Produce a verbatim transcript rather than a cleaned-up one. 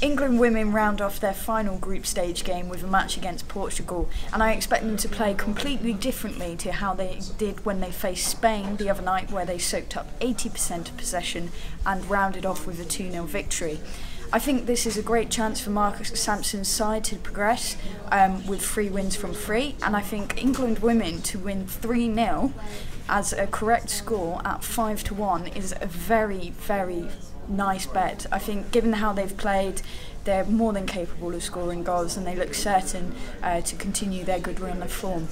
England women round off their final group stage game with a match against Portugal, and I expect them to play completely differently to how they did when they faced Spain the other night, where they soaked up eighty percent of possession and rounded off with a two nil victory. I think this is a great chance for Marcus Sampson's side to progress um, with three wins from three, and I think England women to win three nil as a correct score at five to one is a very, very nice bet. I think given how they've played, they're more than capable of scoring goals and they look certain uh, to continue their good run of form.